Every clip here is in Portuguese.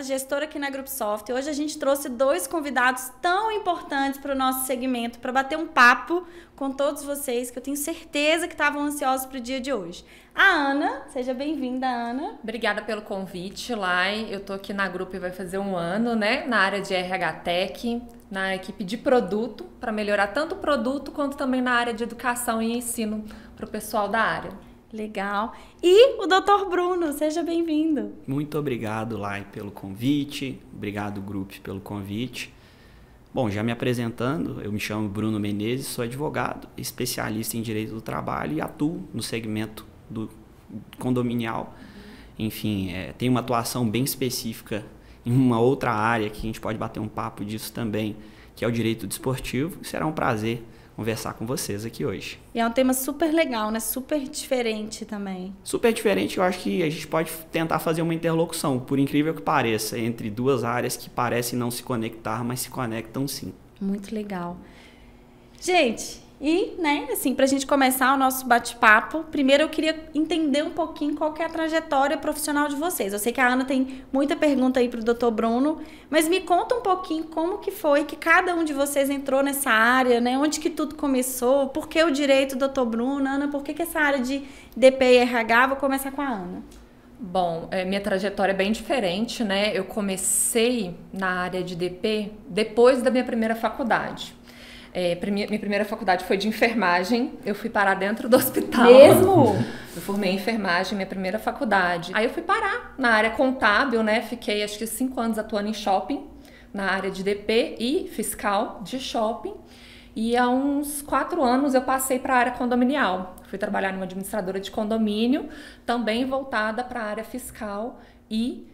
Dantas, gestora aqui na Group Software. Hoje a gente trouxe dois convidados tão importantes para o nosso segmento, para bater um papo com todos vocês, que eu tenho certeza que estavam ansiosos para o dia de hoje. A Ana, seja bem-vinda, Ana. Obrigada pelo convite, Lai. Eu tô aqui na Group vai fazer um ano, né? Na área de RH Tech, na equipe de produto, para melhorar tanto o produto quanto também na área de educação e ensino para o pessoal da área. Legal. E o Dr. Bruno, seja bem-vindo. Muito obrigado, Lai, pelo convite. Obrigado, Group, pelo convite. Bom, já me apresentando, eu me chamo Bruno Menezes, sou advogado, especialista em Direito do Trabalho e atuo no segmento do condominial. Enfim, tem uma atuação bem específica em uma outra área que a gente pode bater um papo disso também, que é o Direito Esportivo. Será um prazer conversar com vocês aqui hoje. E é um tema super legal, né? Super diferente também. Super diferente, eu acho que a gente pode tentar fazer uma interlocução, por incrível que pareça, entre duas áreas que parecem não se conectar, mas se conectam sim. Muito legal. Gente, e, né, assim, pra gente começar o nosso bate-papo, primeiro eu queria entender um pouquinho qual que é a trajetória profissional de vocês. Eu sei que a Ana tem muita pergunta aí pro Dr. Bruno, mas me conta um pouquinho como que foi que cada um de vocês entrou nessa área, né? Onde que tudo começou? Por que o direito, Dr. Bruno? Ana, por que essa área de DP e RH? Vou começar com a Ana. Bom, minha trajetória é bem diferente, né? Eu comecei na área de DP depois da minha primeira faculdade. Minha primeira faculdade foi de enfermagem, eu fui parar dentro do hospital. Mesmo? Eu formei em enfermagem, minha primeira faculdade. Aí eu fui parar na área contábil, né? Fiquei acho que 5 anos atuando em shopping, na área de DP e fiscal de shopping. E há uns 4 anos eu passei para a área condominial. Fui trabalhar numa administradora de condomínio, também voltada para a área fiscal e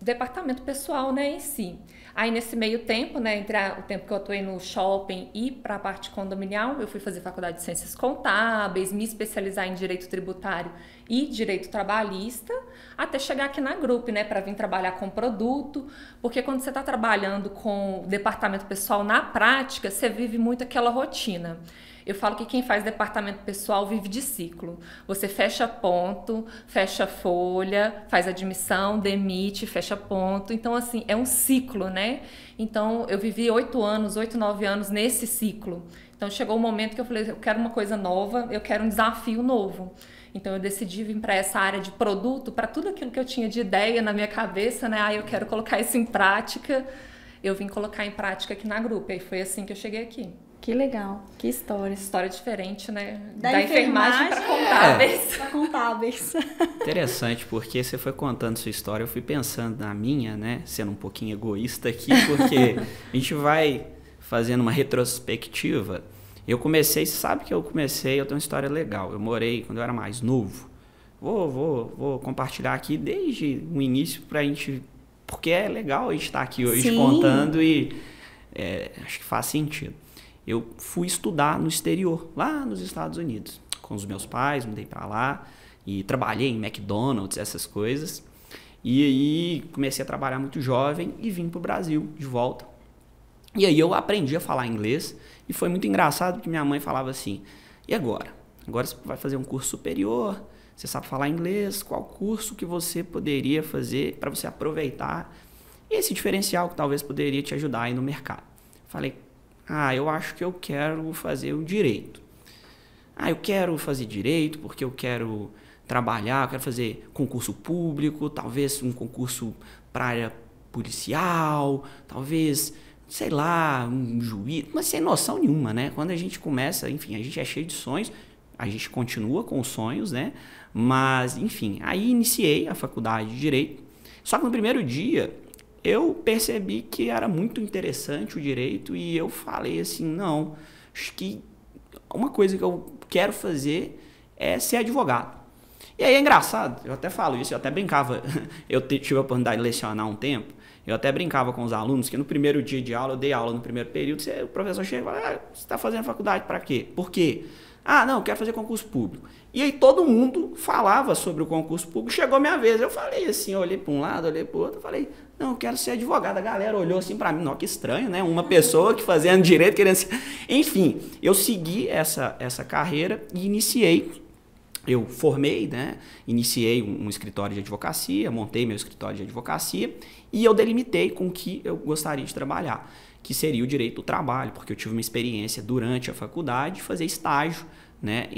departamento pessoal, né, em si. Aí nesse meio tempo, né, entre o tempo que eu atuei no shopping e para a parte condominial, eu fui fazer faculdade de ciências contábeis, me especializar em direito tributário e direito trabalhista, até chegar aqui na Group, né, para vir trabalhar com produto, porque quando você está trabalhando com o departamento pessoal na prática, você vive muito aquela rotina. Eu falo que quem faz departamento pessoal vive de ciclo. Você fecha ponto, fecha folha, faz admissão, demite, fecha ponto. Então, assim, é um ciclo, né? Então, eu vivi 8, 9 anos nesse ciclo. Então, chegou o momento que eu falei, eu quero uma coisa nova, eu quero um desafio novo. Então, eu decidi vir para essa área de produto, para tudo aquilo que eu tinha de ideia na minha cabeça, né? Ah, eu quero colocar isso em prática. Eu vim colocar em prática aqui na Group. Aí foi assim que eu cheguei aqui. Que legal, que história. História diferente, né? Da enfermagem para contábeis. Para contábeis. Interessante, porque você foi contando sua história, eu fui pensando na minha, né? Sendo um pouquinho egoísta aqui, porque a gente vai fazendo uma retrospectiva. Eu comecei, sabe que eu comecei, eu tenho uma história legal. Eu morei quando eu era mais novo. Vou compartilhar aqui desde o início para a gente... Porque é legal a gente estar aqui hoje. Sim. Contando e acho que faz sentido. Eu fui estudar no exterior, lá nos Estados Unidos, com os meus pais, mudei para lá e trabalhei em McDonald's, essas coisas. E aí comecei a trabalhar muito jovem e vim para o Brasil de volta. E aí eu aprendi a falar inglês e foi muito engraçado porque minha mãe falava assim, e agora? Agora você vai fazer um curso superior, você sabe falar inglês, qual curso que você poderia fazer para você aproveitar esse diferencial que talvez poderia te ajudar aí no mercado? Falei, ah, eu acho que eu quero fazer o direito. Ah, eu quero fazer direito porque eu quero trabalhar, eu quero fazer concurso público, talvez um concurso para área policial, talvez, sei lá, um juiz, mas sem noção nenhuma, né? Quando a gente começa, enfim, a gente é cheio de sonhos, a gente continua com os sonhos, né? Mas, enfim, aí iniciei a faculdade de direito, só que no primeiro dia... eu percebi que era muito interessante o direito e eu falei assim, não, acho que uma coisa que eu quero fazer é ser advogado. E aí é engraçado, eu até falo isso, eu até brincava, eu tive a oportunidade de lecionar um tempo, eu até brincava com os alunos que no primeiro dia de aula, eu dei aula no primeiro período, o professor chega e fala, ah, você está fazendo faculdade para quê? Por quê? Ah, não, eu quero fazer concurso público. E aí todo mundo falava sobre o concurso público, chegou minha vez. Eu falei assim, eu olhei para um lado, olhei para o outro, falei, não, eu quero ser advogado. A galera olhou assim para mim, não, que estranho, né? Uma pessoa que fazendo direito, querendo ser... Enfim, eu segui essa carreira e iniciei. Eu formei, né? Iniciei um escritório de advocacia, montei meu escritório de advocacia E eu delimitei com o que eu gostaria de trabalhar, que seria o direito do trabalho, porque eu tive uma experiência durante a faculdade de fazer estágio, né,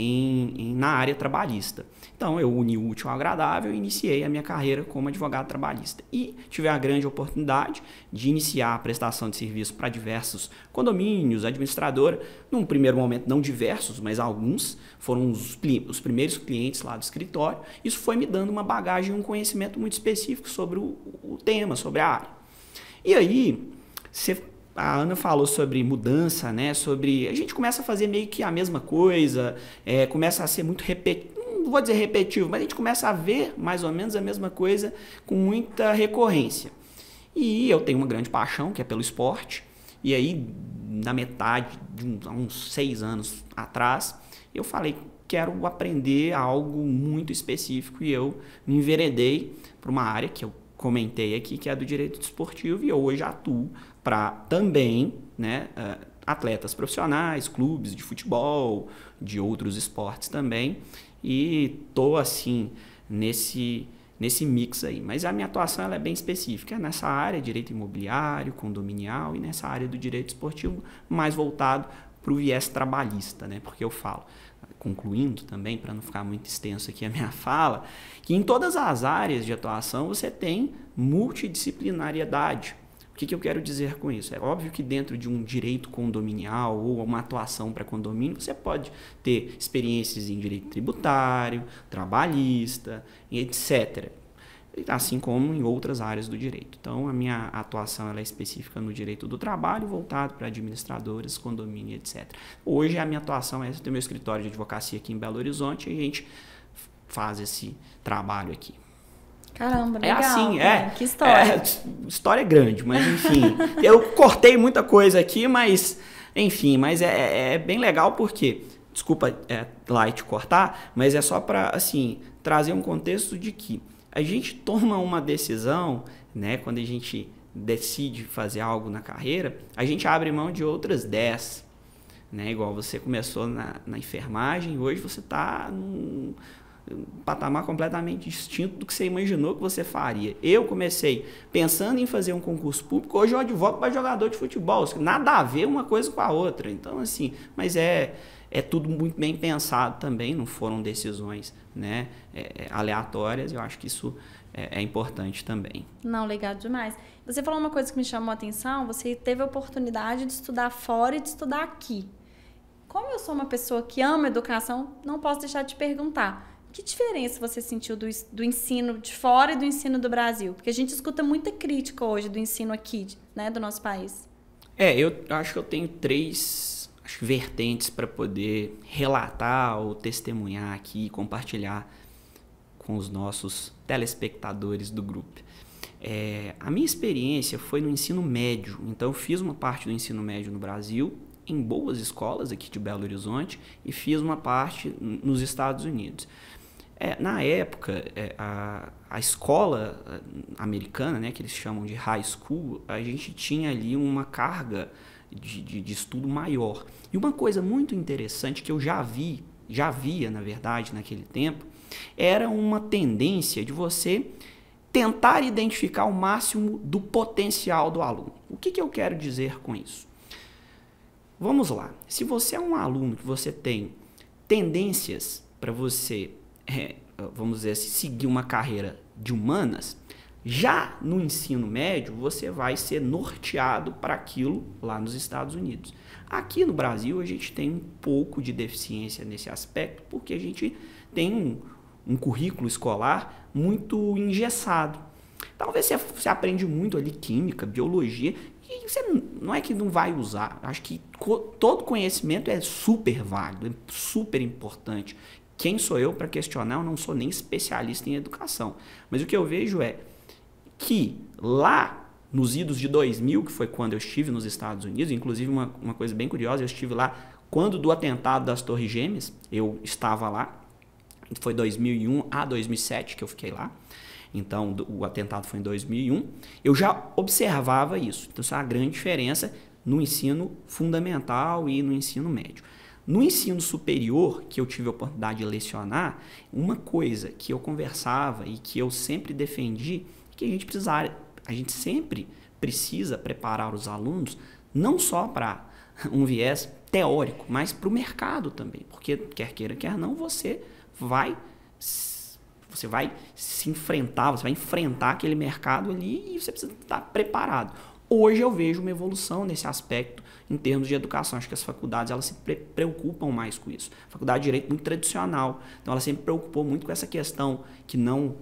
na área trabalhista. Então, eu uni o útil ao agradável e iniciei a minha carreira como advogado trabalhista. E tive a grande oportunidade de iniciar a prestação de serviço para diversos condomínios, administradora, num primeiro momento não diversos, mas alguns foram os primeiros clientes lá do escritório. Isso foi me dando uma bagagem, um conhecimento muito específico sobre o tema, sobre a área. E aí, a Ana falou sobre mudança, né? Sobre a gente começa a fazer meio que a mesma coisa, começa a ser muito repetitivo, não vou dizer repetitivo, mas a gente começa a ver mais ou menos a mesma coisa com muita recorrência. E eu tenho uma grande paixão, que é pelo esporte, e aí na metade, de uns 6 anos atrás, eu falei, quero aprender algo muito específico, e eu me enveredei para uma área que eu comentei aqui, que é do direito esportivo, e eu hoje atuo para também, né, atletas profissionais, clubes de futebol, de outros esportes também, e tô assim nesse mix aí. Mas a minha atuação ela é bem específica nessa área, direito imobiliário, condominial, e nessa área do direito esportivo mais voltado para o viés trabalhista, né? Porque eu falo, concluindo também, para não ficar muito extenso aqui a minha fala, que em todas as áreas de atuação você tem multidisciplinariedade. O que eu quero dizer com isso? É óbvio que dentro de um direito condominial ou uma atuação para condomínio, você pode ter experiências em direito tributário, trabalhista, etc. Assim como em outras áreas do direito. Então, a minha atuação ela é específica no direito do trabalho, voltado para administradores, condomínio, etc. Hoje, a minha atuação é essa, eu tenho meu escritório de advocacia aqui em Belo Horizonte e a gente faz esse trabalho aqui. Caramba, legal. É assim, que história. História grande, mas enfim. Eu cortei muita coisa aqui, mas enfim, mas é bem legal porque, desculpa lá te cortar, mas é só para assim, trazer um contexto de que a gente toma uma decisão, né, quando a gente decide fazer algo na carreira, a gente abre mão de outras 10, né, igual você começou na enfermagem, hoje você está num patamar completamente distinto do que você imaginou que você faria. Eu comecei pensando em fazer um concurso público, hoje eu advogo para jogador de futebol, nada a ver uma coisa com a outra. Então assim, mas é tudo muito bem pensado também, não foram decisões, né, aleatórias. Eu acho que isso é importante também. Não, legal demais. Você falou uma coisa que me chamou a atenção, você teve a oportunidade de estudar fora e de estudar aqui. Como eu sou uma pessoa que ama educação, não posso deixar de perguntar, que diferença você sentiu do ensino de fora e do ensino do Brasil? Porque a gente escuta muita crítica hoje do ensino aqui, né, do nosso país. Eu acho que eu tenho 3 vertentes para poder relatar ou testemunhar aqui e compartilhar com os nossos telespectadores do grupo. A minha experiência foi no ensino médio. Então, eu fiz uma parte do ensino médio no Brasil, em boas escolas aqui de Belo Horizonte, e fiz uma parte nos Estados Unidos. Na época, a escola americana, né, que eles chamam de high school, a gente tinha ali uma carga de estudo maior. E uma coisa muito interessante que eu já via, na verdade, naquele tempo, era uma tendência de você tentar identificar o máximo do potencial do aluno. O que eu quero dizer com isso? Vamos lá. Se você é um aluno que você tem tendências para você vamos dizer assim, seguir uma carreira de humanas, já no ensino médio você vai ser norteado para aquilo lá nos Estados Unidos. Aqui no Brasil a gente tem um pouco de deficiência nesse aspecto, porque a gente tem um currículo escolar muito engessado. Talvez você aprende muito ali química, biologia, e você não é que não vai usar. Acho que todo conhecimento é super válido, é super importante. Quem sou eu para questionar? Eu não sou nem especialista em educação. Mas o que eu vejo é que lá nos idos de 2000, que foi quando eu estive nos Estados Unidos, inclusive uma coisa bem curiosa, eu estive lá quando do atentado das Torres Gêmeas, eu estava lá, foi 2001 a 2007 que eu fiquei lá. Então, o atentado foi em 2001. Eu já observava isso. Então, isso é uma grande diferença no ensino fundamental e no ensino médio. No ensino superior, que eu tive a oportunidade de lecionar, uma coisa que eu conversava e que eu sempre defendi, que a gente precisava A gente sempre precisa preparar os alunos não só para um viés teórico, mas para o mercado também, porque quer queira, quer não, você vai se enfrentar, você vai enfrentar aquele mercado ali e você precisa estar preparado. Hoje eu vejo uma evolução nesse aspecto em termos de educação. Acho que as faculdades elas se preocupam mais com isso. A faculdade de Direito é muito tradicional, então ela sempre preocupou muito com essa questão que não...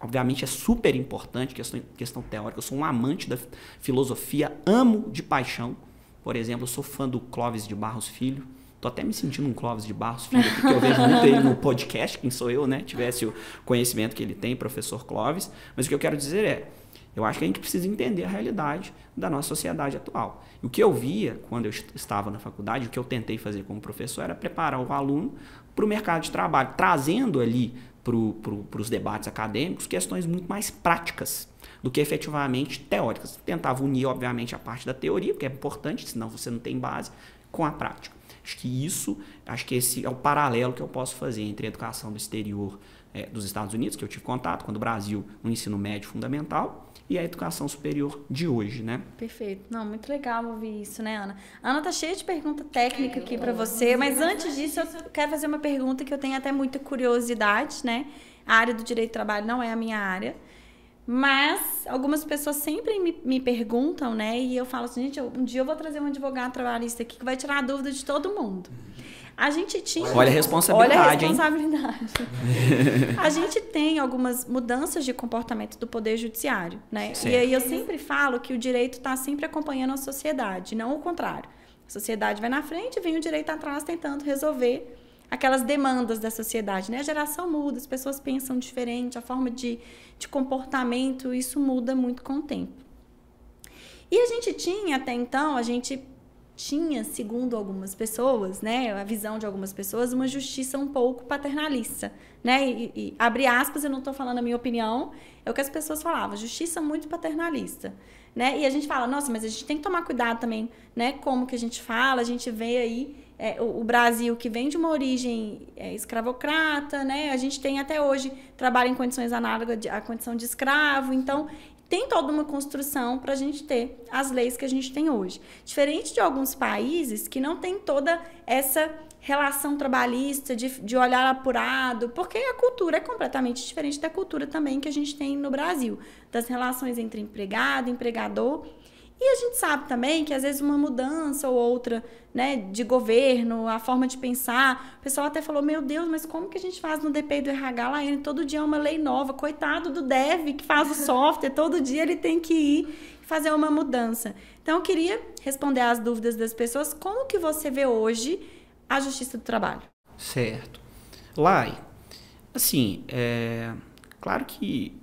Obviamente é super importante, questão teórica. Eu sou um amante da filosofia, amo de paixão. Por exemplo, eu sou fã do Clóvis de Barros Filho. Tô até me sentindo um Clóvis de Barros Filho, porque eu vejo muito ele no podcast, quem sou eu, né? Tivesse o conhecimento que ele tem, professor Clóvis. Mas o que eu quero dizer é, eu acho que a gente precisa entender a realidade da nossa sociedade atual. E o que eu via quando eu estava na faculdade, o que eu tentei fazer como professor era preparar o aluno para o mercado de trabalho, trazendo ali para os debates acadêmicos questões muito mais práticas do que efetivamente teóricas. Tentava unir, obviamente, a parte da teoria, porque é importante, senão você não tem base, com a prática. Acho que esse é o paralelo que eu posso fazer entre a educação do exterior dos Estados Unidos, que eu tive contato, quando o Brasil, no ensino médio fundamental, e a educação superior de hoje, né? Perfeito. Não, muito legal ouvir isso, né, Ana? Ana tá cheia de pergunta técnica aqui para você, mas antes disso eu quero fazer uma pergunta que eu tenho até muita curiosidade, né? A área do direito do trabalho não é a minha área, mas algumas pessoas sempre me perguntam, né? E eu falo assim, gente, um dia eu vou trazer um advogado trabalhista aqui que vai tirar a dúvida de todo mundo. A gente tinha... Olha a responsabilidade, hein? A gente tem algumas mudanças de comportamento do Poder Judiciário, né? Certo. E aí eu sempre falo que o direito está sempre acompanhando a sociedade, não o contrário. A sociedade vai na frente e vem o direito atrás tentando resolver aquelas demandas da sociedade, né? A geração muda, as pessoas pensam diferente, a forma de comportamento, isso muda muito com o tempo. E a gente tinha, até então, a gente tinha, segundo algumas pessoas, né? A visão de algumas pessoas, uma justiça um pouco paternalista, né? E abre aspas, eu não estou falando a minha opinião, é o que as pessoas falavam, justiça muito paternalista, né? E a gente fala, nossa, mas a gente tem que tomar cuidado também, né? Como que a gente fala, a gente vê aí o Brasil, que vem de uma origem escravocrata, né? A gente tem até hoje trabalho em condições análogas à condição de escravo. Então, tem toda uma construção para a gente ter as leis que a gente tem hoje. Diferente de alguns países que não tem toda essa relação trabalhista, de olhar apurado, porque a cultura é completamente diferente da cultura também que a gente tem no Brasil, das relações entre empregado e empregador. E a gente sabe também que, às vezes, uma mudança ou outra, né, de governo, a forma de pensar, o pessoal até falou, meu Deus, mas como que a gente faz no DP do RH, Laiane? Todo dia é uma lei nova, coitado do dev que faz o software, todo dia ele tem que ir fazer uma mudança. Então, eu queria responder às dúvidas das pessoas, como que você vê hoje a justiça do trabalho? Certo. Lai, assim, claro que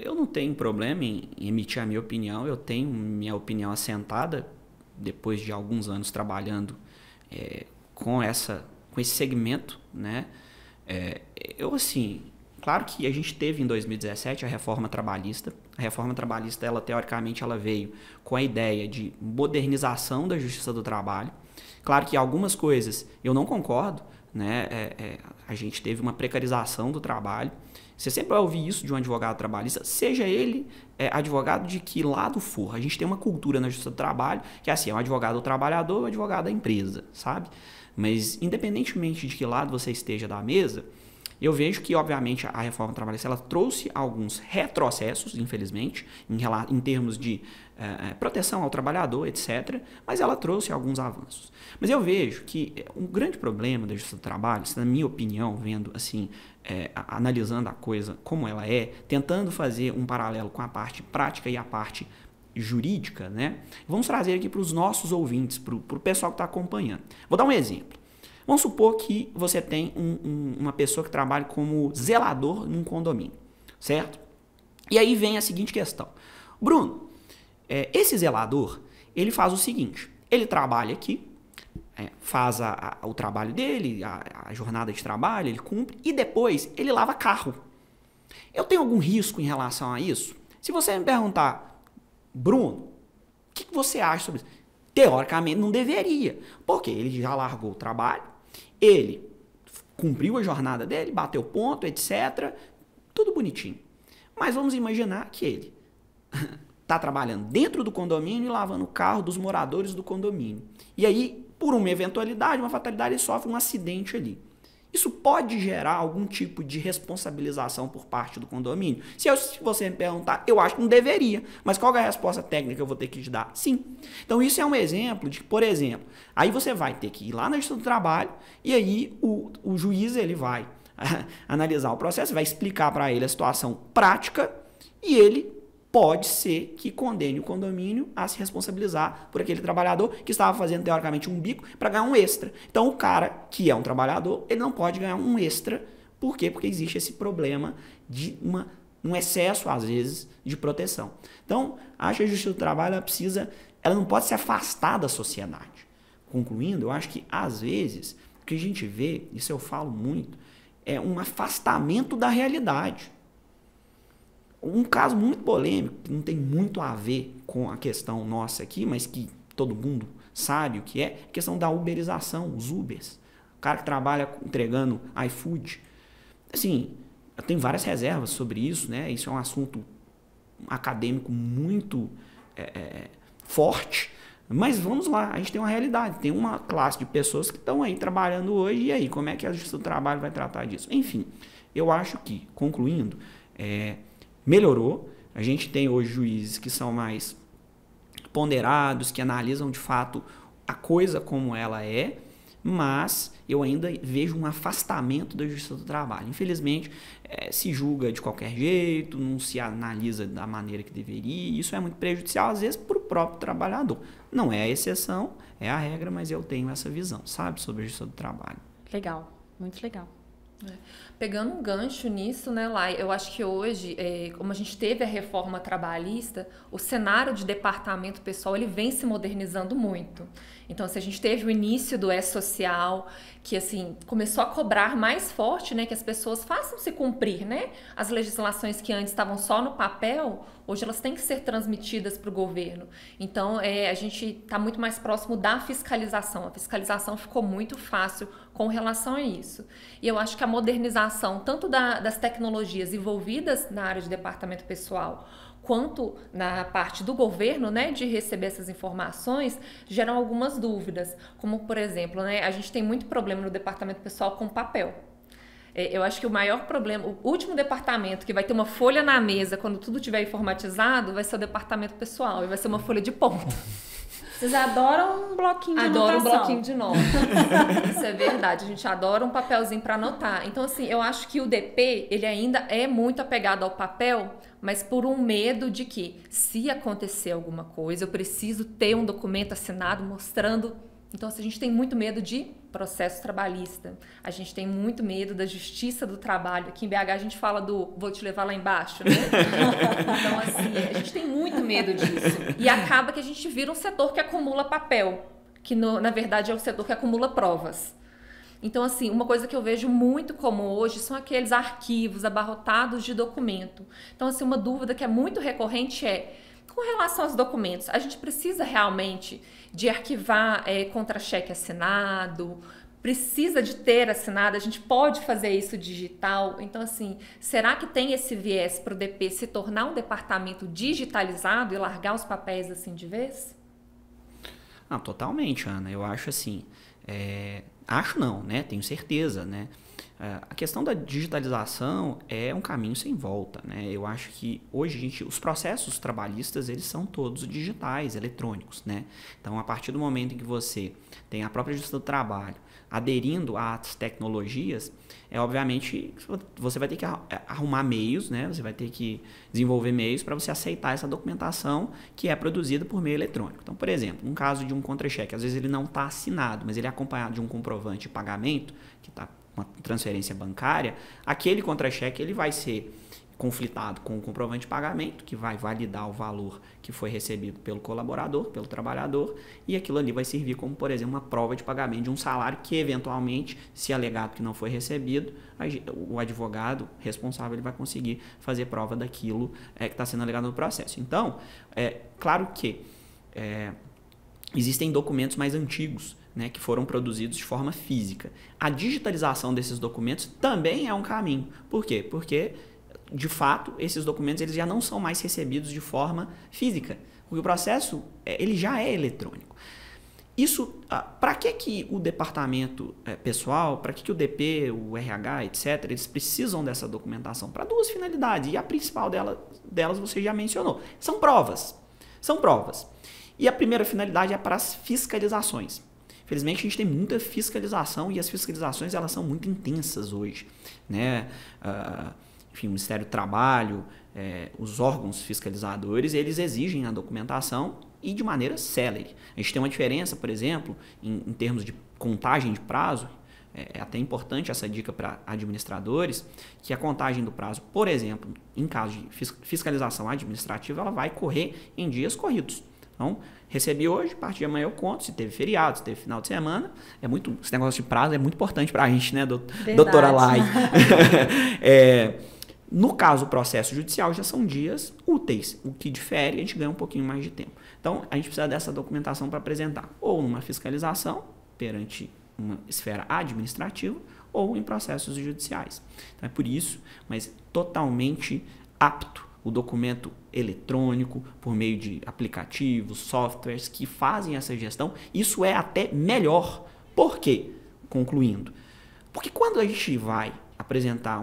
eu não tenho problema em emitir a minha opinião, eu tenho minha opinião assentada depois de alguns anos trabalhando com esse segmento, né? Claro que a gente teve em 2017 a reforma trabalhista. A reforma trabalhista, ela teoricamente, ela veio com a ideia de modernização da justiça do trabalho. Claro que algumas coisas eu não concordo, né? A gente teve uma precarização do trabalho. Você sempre vai ouvir isso de um advogado trabalhista, seja ele advogado de que lado for. A gente tem uma cultura na justiça do trabalho que é assim, é um advogado do trabalhador ou um advogado da empresa, sabe? Mas independentemente de que lado você esteja da mesa, eu vejo que, obviamente, a reforma trabalhista ela trouxe alguns retrocessos, infelizmente, em termos de proteção ao trabalhador, etc. Mas ela trouxe alguns avanços. Mas eu vejo que um grande problema da justiça do trabalho, na minha opinião, vendo assim... analisando a coisa como ela é, tentando fazer um paralelo com a parte prática e a parte jurídica, né? Vamos trazer aqui para os nossos ouvintes, para o pessoal que está acompanhando. Vou dar um exemplo. Vamos supor que você tem uma pessoa que trabalha como zelador num condomínio, certo? E aí vem a seguinte questão. Bruno, esse zelador, ele faz o seguinte, ele trabalha aqui, faz o trabalho dele, a jornada de trabalho, ele cumpre e depois ele lava carro. Eu tenho algum risco em relação a isso? Se você me perguntar, Bruno, o que você acha sobre isso? Teoricamente não deveria, porque ele já largou o trabalho, ele cumpriu a jornada dele, bateu ponto, etc. Tudo bonitinho. Mas vamos imaginar que ele está trabalhando dentro do condomínio e lavando o carro dos moradores do condomínio. E aí, por uma eventualidade, uma fatalidade, ele sofre um acidente ali. Isso pode gerar algum tipo de responsabilização por parte do condomínio? Se você me perguntar, eu acho que não deveria, mas qual é a resposta técnica que eu vou ter que te dar? Sim. Então isso é um exemplo de, por exemplo, aí você vai ter que ir lá na Justiça do Trabalho e aí o juiz ele vai analisar o processo, vai explicar para ele a situação prática e ele pode ser que condene o condomínio a se responsabilizar por aquele trabalhador que estava fazendo, teoricamente, um bico para ganhar um extra. Então, o cara que é um trabalhador, ele não pode ganhar um extra. Por quê? Porque existe esse problema de um excesso, às vezes, de proteção. Então, acho que a Justiça do Trabalho ela não pode se afastar da sociedade. Concluindo, eu acho que, às vezes, o que a gente vê, isso eu falo muito, é um afastamento da realidade. Um caso muito polêmico, que não tem muito a ver com a questão nossa aqui, mas que todo mundo sabe o que é, a questão da uberização, os Ubers. O cara que trabalha entregando iFood. Assim, eu tenho várias reservas sobre isso, né? Isso é um assunto acadêmico muito forte. Mas vamos lá, a gente tem uma realidade, tem uma classe de pessoas que estão aí trabalhando hoje, e aí, como é que a Justiça do Trabalho vai tratar disso? Enfim, eu acho que, concluindo, melhorou, a gente tem hoje juízes que são mais ponderados, que analisam de fato a coisa como ela é, mas eu ainda vejo um afastamento da Justiça do Trabalho. Infelizmente, se julga de qualquer jeito, não se analisa da maneira que deveria, e isso é muito prejudicial, às vezes, para o próprio trabalhador. Não é a exceção, é a regra, mas eu tenho essa visão, sabe, sobre a Justiça do Trabalho. Legal, muito legal. Pegando um gancho nisso, né, Lai, eu acho que hoje, como a gente teve a reforma trabalhista, o cenário de departamento pessoal ele vem se modernizando muito. Então, assim, a gente teve o início do E-Social, que assim, começou a cobrar mais forte, né, que as pessoas façam-se cumprir, né? As legislações que antes estavam só no papel, hoje elas têm que ser transmitidas para o governo. Então, a gente está muito mais próximo da fiscalização. A fiscalização ficou muito fácil com relação a isso. E eu acho que a modernização, tanto das tecnologias envolvidas na área de departamento pessoal, quanto na parte do governo, né, de receber essas informações, geram algumas dúvidas, como, por exemplo, né, a gente tem muito problema no departamento pessoal com papel. Eu acho que o maior problema, o último departamento que vai ter uma folha na mesa quando tudo estiver informatizado, vai ser o departamento pessoal, e vai ser uma folha de ponta. Vocês adoram um bloquinho de anotação. Adoram um bloquinho de nota. Isso é verdade, a gente adora um papelzinho para anotar. Então, assim, eu acho que o DP, ele ainda é muito apegado ao papel, mas por um medo de que, se acontecer alguma coisa, eu preciso ter um documento assinado mostrando. Então, assim, a gente tem muito medo de processo trabalhista. A gente tem muito medo da Justiça do Trabalho. Aqui em BH a gente fala do vou te levar lá embaixo, né? Então, assim, a gente tem muito medo disso. E acaba que a gente vira um setor que acumula papel, que na verdade é um setor que acumula provas. Então, assim, uma coisa que eu vejo muito comum hoje são aqueles arquivos abarrotados de documento. Então, assim, uma dúvida que é muito recorrente é: com relação aos documentos, a gente precisa realmente de arquivar contra-cheque assinado? Precisa de ter assinado? A gente pode fazer isso digital? Então, assim, será que tem esse viés para o DP se tornar um departamento digitalizado e largar os papéis assim de vez? Não, totalmente, Ana. Eu acho assim, acho não, né? Tenho certeza, né? A questão da digitalização é um caminho sem volta, né? Eu acho que hoje os processos trabalhistas eles são todos digitais, eletrônicos, né? Então, a partir do momento em que você tem a própria Justiça do Trabalho aderindo às tecnologias, obviamente você vai ter que arrumar meios, né? Você vai ter que desenvolver meios para você aceitar essa documentação que é produzida por meio eletrônico. Então, por exemplo, um caso de um contra-cheque, às vezes ele não está assinado, mas ele é acompanhado de um comprovante de pagamento que está uma transferência bancária, aquele contra-cheque ele vai ser conflitado com o comprovante de pagamento, que vai validar o valor que foi recebido pelo colaborador, pelo trabalhador, e aquilo ali vai servir como, por exemplo, uma prova de pagamento de um salário que, eventualmente, se alegado que não foi recebido, o advogado responsável ele vai conseguir fazer prova daquilo que está sendo alegado no processo. Então, claro que existem documentos mais antigos, né, que foram produzidos de forma física. A digitalização desses documentos também é um caminho. Por quê? Porque de fato, esses documentos eles já não são mais recebidos de forma física, porque o processo ele já é eletrônico. Isso, para que o departamento pessoal, para que o DP, o RH, etc., eles precisam dessa documentação? Para duas finalidades, e a principal delas você já mencionou. São provas. São provas. E a primeira finalidade é para as fiscalizações. Infelizmente, a gente tem muita fiscalização e as fiscalizações elas são muito intensas hoje, né? Enfim, o Ministério do Trabalho, os órgãos fiscalizadores, eles exigem a documentação e de maneira célere. A gente tem uma diferença, por exemplo, em termos de contagem de prazo, é até importante essa dica para administradores, que a contagem do prazo, por exemplo, em caso de fiscalização administrativa, ela vai correr em dias corridos. Então, recebi hoje, a partir de amanhã eu conto, se teve feriado, se teve final de semana. Esse negócio de prazo é muito importante para a gente, né, doutora Laiane? No caso, o processo judicial já são dias úteis. O que difere, a gente ganha um pouquinho mais de tempo. Então, a gente precisa dessa documentação para apresentar ou numa fiscalização perante uma esfera administrativa ou em processos judiciais. Então, é por isso, mas totalmente apto o documento eletrônico por meio de aplicativos, softwares que fazem essa gestão. Isso é até melhor. Por quê? Concluindo. Porque quando a gente vai apresentar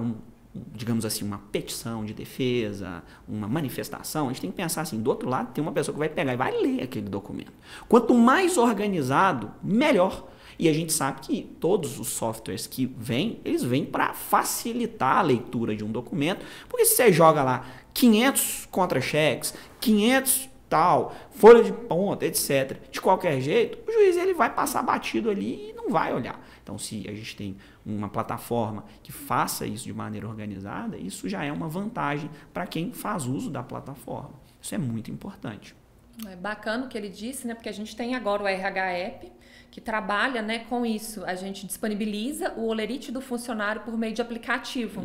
digamos assim, uma petição de defesa, uma manifestação, a gente tem que pensar assim, do outro lado tem uma pessoa que vai pegar e vai ler aquele documento. Quanto mais organizado, melhor. E a gente sabe que todos os softwares que vêm, eles vêm para facilitar a leitura de um documento, porque se você joga lá 500 contra-cheques, 500 tal, folha de ponta, etc., de qualquer jeito, o juiz ele vai passar batido ali e não vai olhar. Então, se a gente tem uma plataforma que faça isso de maneira organizada, isso já é uma vantagem para quem faz uso da plataforma. Isso é muito importante. É bacana o que ele disse, né? Porque a gente tem agora o RH App, que trabalha, né, com isso. A gente disponibiliza o holerite do funcionário por meio de aplicativo.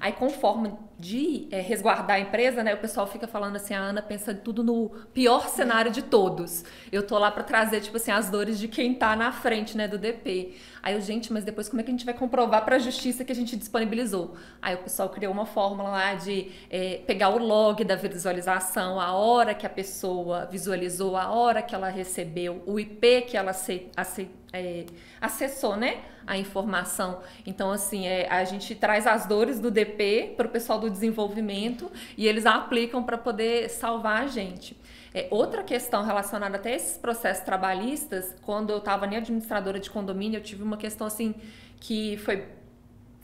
Aí, conforme de resguardar a empresa, né, o pessoal fica falando assim, a Ana pensa tudo no pior cenário de todos. Eu tô lá para trazer, tipo assim, as dores de quem tá na frente, né, do DP. Aí eu, gente, mas depois como é que a gente vai comprovar para a justiça que a gente disponibilizou? Aí o pessoal criou uma fórmula lá de pegar o log da visualização, a hora que a pessoa visualizou, a hora que ela recebeu, o IP que ela acessou, né, a informação. Então, assim, a gente traz as dores do DP para o pessoal do desenvolvimento e eles aplicam para poder salvar a gente. Outra questão relacionada até a esses processos trabalhistas, quando eu estava em administradora de condomínio, eu tive uma questão assim que foi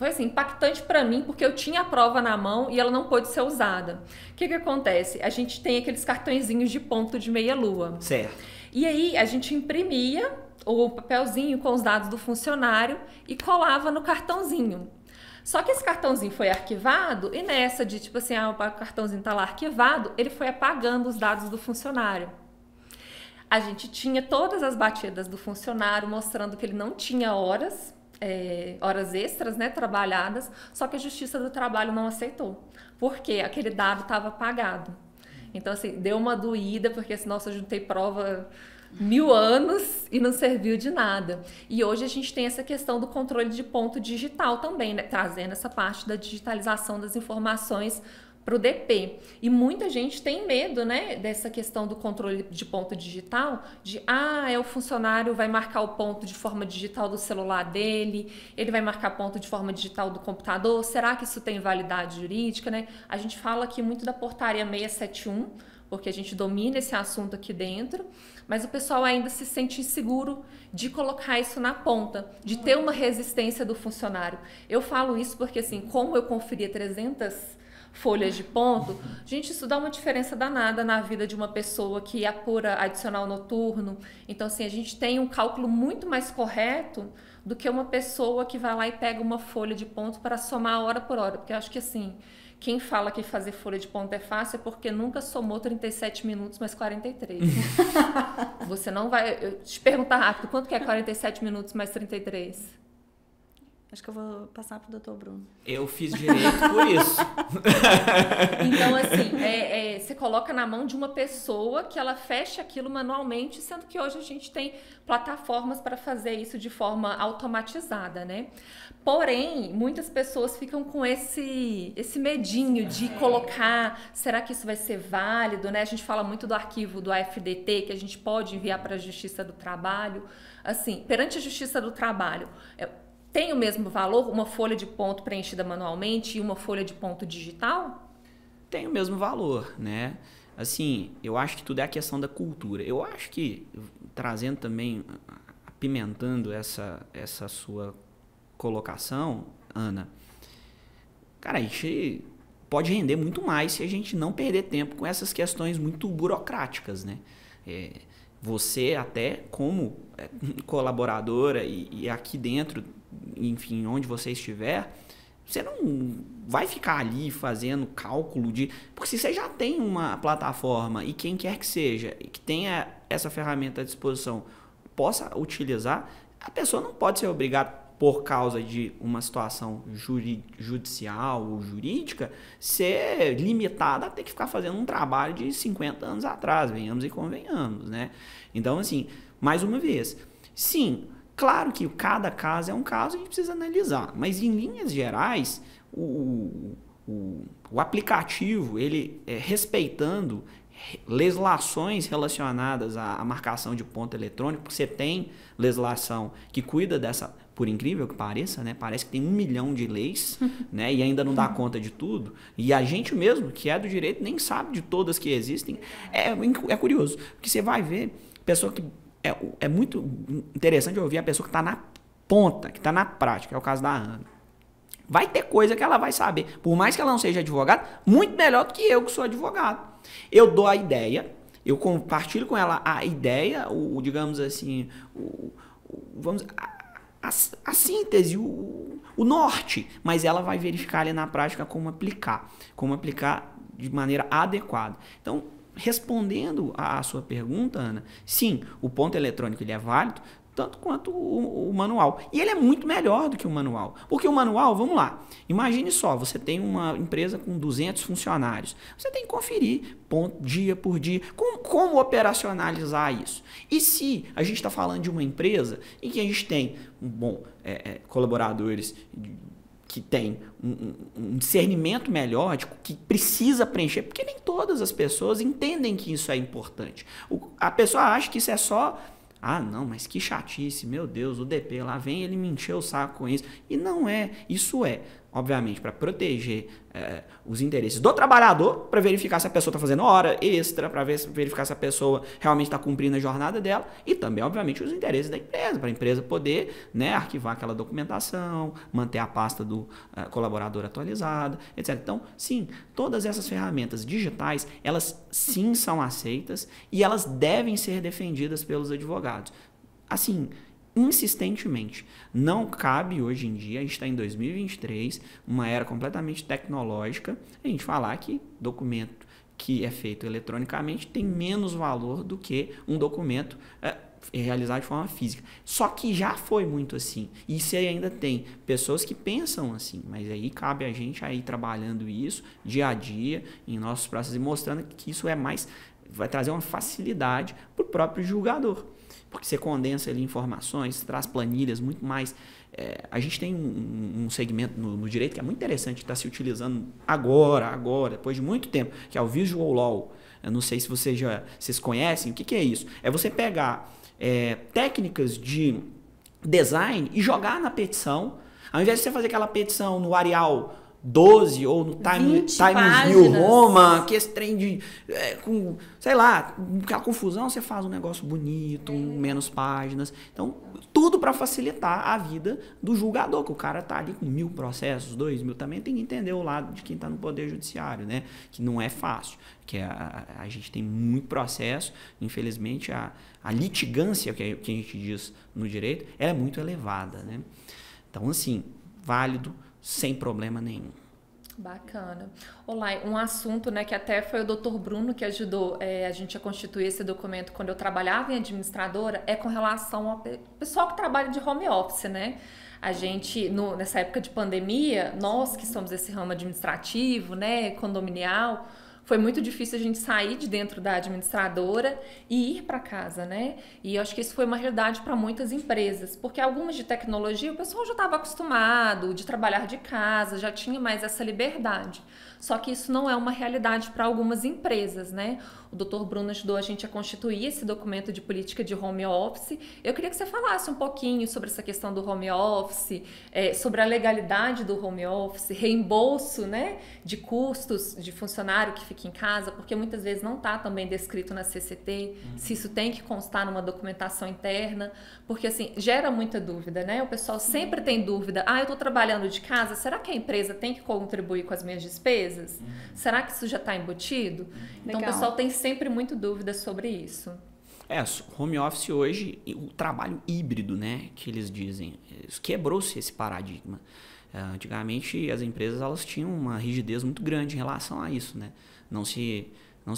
assim, impactante para mim, porque eu tinha a prova na mão e ela não pôde ser usada. O que que acontece? A gente tem aqueles cartõezinhos de ponto de meia-lua. Certo. E aí a gente imprimia o papelzinho com os dados do funcionário e colava no cartãozinho. Só que esse cartãozinho foi arquivado e nessa de tipo assim, o cartãozinho tá lá arquivado, ele foi apagando os dados do funcionário. A gente tinha todas as batidas do funcionário mostrando que ele não tinha horas, horas extras, né, trabalhadas, só que a Justiça do Trabalho não aceitou, porque aquele dado estava apagado. Então, assim, deu uma doída, porque assim, nossa, eu juntei prova 1000 anos e não serviu de nada. E hoje a gente tem essa questão do controle de ponto digital também, né, trazendo essa parte da digitalização das informações para o DP. E muita gente tem medo, né, dessa questão do controle de ponto digital, de o funcionário vai marcar o ponto de forma digital do celular dele, ele vai marcar ponto de forma digital do computador, será que isso tem validade jurídica, né? A gente fala aqui muito da portaria 671, porque a gente domina esse assunto aqui dentro, mas o pessoal ainda se sente inseguro de colocar isso na ponta, de ter uma resistência do funcionário. Eu falo isso porque, assim, como eu conferia 300 folhas de ponto, gente, isso dá uma diferença danada na vida de uma pessoa que apura adicional noturno. Então, assim, a gente tem um cálculo muito mais correto do que uma pessoa que vai lá e pega uma folha de ponto para somar hora por hora. Porque eu acho que, assim, quem fala que fazer folha de ponto é fácil é porque nunca somou 37 minutos mais 43. Você não vai... Eu te pergunto rápido, quanto que é 47 minutos mais 33? Acho que eu vou passar pro doutor Bruno. Eu fiz direito por isso. Então, assim, você coloca na mão de uma pessoa que ela fecha aquilo manualmente, sendo que hoje a gente tem plataformas para fazer isso de forma automatizada, né? Porém, muitas pessoas ficam com esse medinho de colocar, será que isso vai ser válido, né? A gente fala muito do arquivo do AFDT, que a gente pode enviar para a Justiça do Trabalho. Assim, perante a Justiça do Trabalho... Tem o mesmo valor uma folha de ponto preenchida manualmente e uma folha de ponto digital? Tem o mesmo valor, né? Assim, eu acho que tudo é a questão da cultura. Eu acho que, trazendo também, apimentando essa sua colocação, Ana, cara, a gente pode render muito mais se a gente não perder tempo com essas questões muito burocráticas, né? Você até como colaboradora e aqui dentro, enfim, onde você estiver, você não vai ficar ali fazendo cálculo de... Porque se você já tem uma plataforma e quem quer que seja, que tenha essa ferramenta à disposição, possa utilizar, a pessoa não pode ser obrigada, por causa de uma situação judicial ou jurídica, ser limitada a ter que ficar fazendo um trabalho de 50 anos atrás, venhamos e convenhamos, né? Então, assim, mais uma vez, sim, claro que cada caso é um caso e a gente precisa analisar, mas em linhas gerais, o aplicativo, ele respeitando legislações relacionadas à marcação de ponto eletrônico, porque você tem legislação que cuida dessa, por incrível que pareça, né? Parece que tem 1 milhão de leis, né? E ainda não dá conta de tudo. E a gente mesmo, que é do direito, nem sabe de todas que existem. É curioso, porque você vai ver pessoa que... É muito interessante ouvir a pessoa que está na ponta, que está na prática, é o caso da Ana. Vai ter coisa que ela vai saber, por mais que ela não seja advogada, muito melhor do que eu que sou advogado. Eu dou a ideia, eu compartilho com ela a ideia, digamos assim, a síntese, o norte, mas ela vai verificar ali na prática como aplicar de maneira adequada. Então, respondendo à sua pergunta, Ana, sim, o ponto eletrônico ele é válido, tanto quanto o manual. E ele é muito melhor do que o manual. Porque o manual, vamos lá, imagine só, você tem uma empresa com 200 funcionários. Você tem que conferir dia por dia como operacionalizar isso. E se a gente está falando de uma empresa em que a gente tem colaboradores que tem um discernimento melhor, que precisa preencher, porque nem todas as pessoas entendem que isso é importante. A pessoa acha que isso é só... Ah, não, mas que chatice, meu Deus, o DP lá vem, ele me encheu o saco com isso. E não é, isso é, obviamente, para proteger os interesses do trabalhador, para verificar se a pessoa está fazendo hora extra, para verificar se a pessoa realmente está cumprindo a jornada dela, e também, obviamente, os interesses da empresa, para a empresa poder, né, arquivar aquela documentação, manter a pasta do colaborador atualizada, etc. Então, sim, todas essas ferramentas digitais, elas sim são aceitas e elas devem ser defendidas pelos advogados. Assim, insistentemente. Não cabe hoje em dia, a gente está em 2023, uma era completamente tecnológica, a gente falar que documento que é feito eletronicamente tem menos valor do que um documento realizado de forma física. Só que já foi muito assim. E se ainda tem pessoas que pensam assim, mas aí cabe a gente aí trabalhando isso dia a dia, em nossos processos, e mostrando que isso vai trazer uma facilidade para o próprio julgador. Porque você condensa ali informações, traz planilhas, muito mais. A gente tem um segmento no direito que é muito interessante, está se utilizando agora, depois de muito tempo, que é o Visual Law. Eu não sei se vocês conhecem, o que é isso? É você pegar técnicas de design e jogar na petição, ao invés de você fazer aquela petição no Arial 12 ou no Times New Roma, que esse trem de com, sei lá, aquela confusão, você faz um negócio bonito, menos páginas. Então, tudo para facilitar a vida do julgador, que o cara tá ali com 1000 processos, 2000, também tem que entender o lado de quem tá no poder judiciário, né? Que não é fácil, que a gente tem muito processo, infelizmente a litigância, que a gente diz no direito, ela é muito elevada, né? Então, assim, válido, sem problema nenhum. Bacana. Olá, um assunto, né, que até foi o Dr. Bruno que ajudou a gente a constituir esse documento quando eu trabalhava em administradora, é com relação ao pessoal que trabalha de home office, né? A gente, nessa época de pandemia, nós que somos esse ramo administrativo, né, condominial, foi muito difícil a gente sair de dentro da administradora e ir para casa, né? E eu acho que isso foi uma realidade para muitas empresas, porque algumas de tecnologia o pessoal já estava acostumado de trabalhar de casa, já tinha mais essa liberdade. Só que isso não é uma realidade para algumas empresas, né? O Dr. Bruno ajudou a gente a constituir esse documento de política de home office. Eu queria que você falasse um pouquinho sobre essa questão do home office, sobre a legalidade do home office, reembolso, né, de custos de funcionário que fica em casa, porque muitas vezes não está também descrito na CCT, se isso tem que constar numa documentação interna, porque assim, gera muita dúvida, né? O pessoal sempre tem dúvida, ah, eu estou trabalhando de casa, será que a empresa tem que contribuir com as minhas despesas? Será que isso já está embutido? Então o pessoal tem sempre muito dúvida sobre isso. É, home office hoje, o trabalho híbrido, né, que eles dizem, quebrou-se esse paradigma. Antigamente as empresas elas tinham uma rigidez muito grande em relação a isso, né? Não se